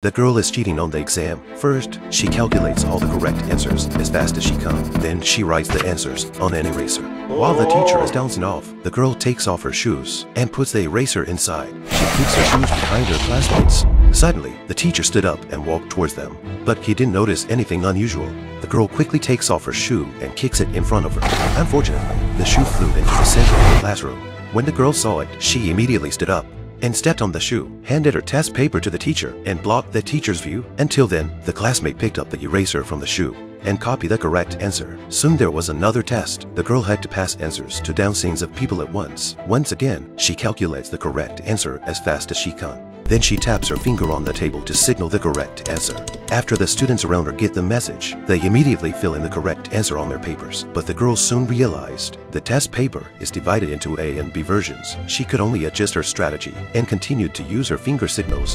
The girl is cheating on the exam. First, she calculates all the correct answers as fast as she can. Then she writes the answers on an eraser. While the teacher is bouncing off, the girl takes off her shoes and puts the eraser inside. She keeps her shoes behind her classmates. Suddenly, the teacher stood up and walked towards them, but he didn't notice anything unusual. The girl quickly takes off her shoe and kicks it in front of her. Unfortunately, the shoe flew into the center of the classroom. When the girl saw it, she immediately stood up and stepped on the shoe, handed her test paper to the teacher, and blocked the teacher's view. Until then, the classmate picked up the eraser from the shoe and copied the correct answer. Soon there was another test. The girl had to pass answers to dozens of people at once. Once again, she calculates the correct answer as fast as she can. Then she taps her finger on the table to signal the correct answer. After the students around her get the message, they immediately fill in the correct answer on their papers. But the girl soon realized the test paper is divided into A and B versions. She could only adjust her strategy and continued to use her finger signals